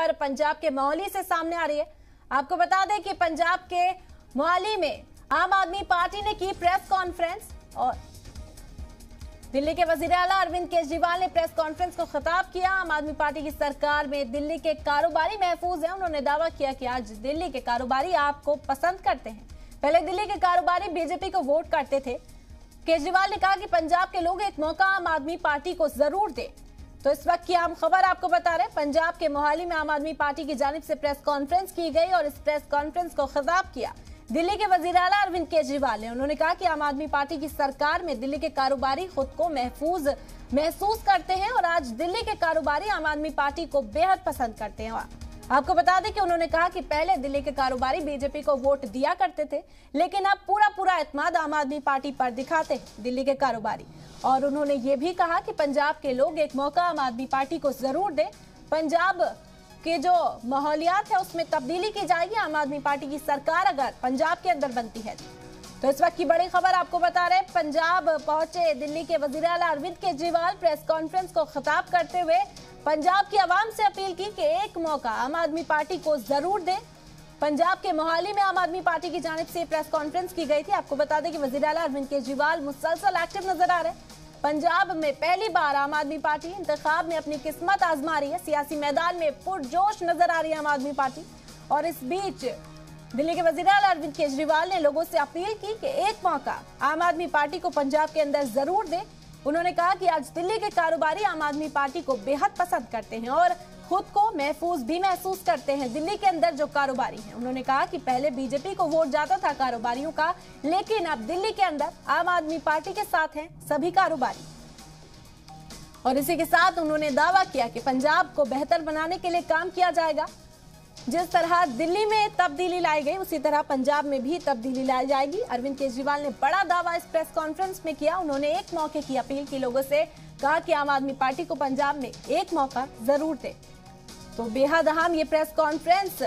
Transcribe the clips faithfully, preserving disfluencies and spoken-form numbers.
पर पंजाब के मोहाली से सामने आ रही है। आपको बता दें कि पंजाब के मोहाली में आम आदमी पार्टी ने की प्रेस कॉन्फ्रेंस और दिल्ली के वजीर आला अरविंद केजरीवाल ने प्रेस कॉन्फ्रेंस को खिताब किया। आम आदमी पार्टी की सरकार में दिल्ली के कारोबारी महफूज हैं। उन्होंने दावा किया कि आज दिल्ली के कारोबारी आपको पसंद करते हैं। पहले दिल्ली के कारोबारी बीजेपी को वोट करते थे। केजरीवाल ने कहा कि पंजाब के लोग एक मौका आम आदमी पार्टी को जरूर दें। तो इस वक्त की आम खबर आपको बता रहे हैं, पंजाब के मोहाली में आम आदमी पार्टी की जानिब से प्रेस कॉन्फ्रेंस की गई और इस प्रेस कॉन्फ्रेंस को खिताब किया दिल्ली के वजीर आला अरविंद केजरीवाल ने। उन्होंने कहा कि आम आदमी पार्टी की सरकार में दिल्ली के कारोबारी खुद को महफूज महसूस करते हैं और आज दिल्ली के कारोबारी आम आदमी पार्टी को बेहद पसंद करते हैं। आपको बता दें कि उन्होंने कहा कि पहले दिल्ली के कारोबारी बीजेपी को वोट दिया करते थे, लेकिन अब पूरा पूरा एतमाद आम आदमी पार्टी पर दिखाते हैं दिल्ली के कारोबारी। और उन्होंने ये भी कहा कि पंजाब के लोग एक मौका आम आदमी पार्टी को जरूर दें। पंजाब के जो माहौलियात है उसमें तब्दीली की जाएगी आम आदमी पार्टी की सरकार अगर पंजाब के अंदर बनती है। तो इस वक्त की बड़ी खबर आपको बता रहे हैं, पंजाब पहुंचे दिल्ली के वजीर आला अरविंद केजरीवाल। प्रेस कॉन्फ्रेंस को खिताब करते हुए पंजाब की आवाम से अपील की कि एक मौका आम आदमी पार्टी को जरूर दें। पंजाब के मोहाली में आम आदमी पार्टी की जानिब से प्रेस कॉन्फ्रेंस की गई थी। आपको बता दें कि वजीर आला अरविंद केजरीवाल मुसलसल एक्टिव नजर आ रहे हैं। पंजाब में पहली बार आम आदमी पार्टी इंतखाब में अपनी किस्मत आजमा रही है। सियासी मैदान में पुरजोश नजर आ रही है आम आदमी पार्टी। और इस बीच दिल्ली के वजीर आला अरविंद केजरीवाल ने लोगों से अपील की कि एक मौका आम आदमी पार्टी को पंजाब के अंदर जरूर दें। उन्होंने कहा कि आज दिल्ली के कारोबारी आम आदमी पार्टी को बेहद पसंद करते हैं और खुद को महफूज भी महसूस करते हैं दिल्ली के अंदर जो कारोबारी हैं। उन्होंने कहा कि पहले बीजेपी को वोट जाता था कारोबारियों का, लेकिन अब दिल्ली के अंदर आम आदमी पार्टी के साथ हैं सभी कारोबारी। और इसी के साथ उन्होंने दावा किया कि पंजाब को बेहतर बनाने के लिए काम किया जाएगा। जिस तरह दिल्ली में तब्दीली लाई गई उसी तरह पंजाब में भी तब्दीली लाई जाएगी। अरविंद केजरीवाल ने बड़ा दावा इस प्रेस कॉन्फ्रेंस में किया। उन्होंने एक मौके की अपील की, लोगों से कहा कि आम आदमी पार्टी को पंजाब में एक मौका जरूर दे। तो बेहद अहम ये प्रेस कॉन्फ्रेंस।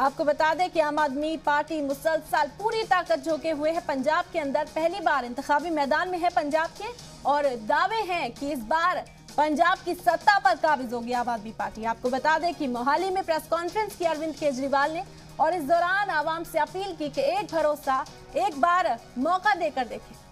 आपको बता दें कि आम आदमी पार्टी मुसलसल पूरी ताकत झोंके हुए है पंजाब के अंदर। पहली बार इंतखाबी मैदान में है पंजाब के और दावे हैं कि इस बार पंजाब की सत्ता पर काबिज होगी आम आदमी पार्टी। आपको बता दें कि मोहाली में प्रेस कॉन्फ्रेंस की अरविंद केजरीवाल ने और इस दौरान आवाम से अपील की कि एक भरोसा एक बार मौका देकर देखें।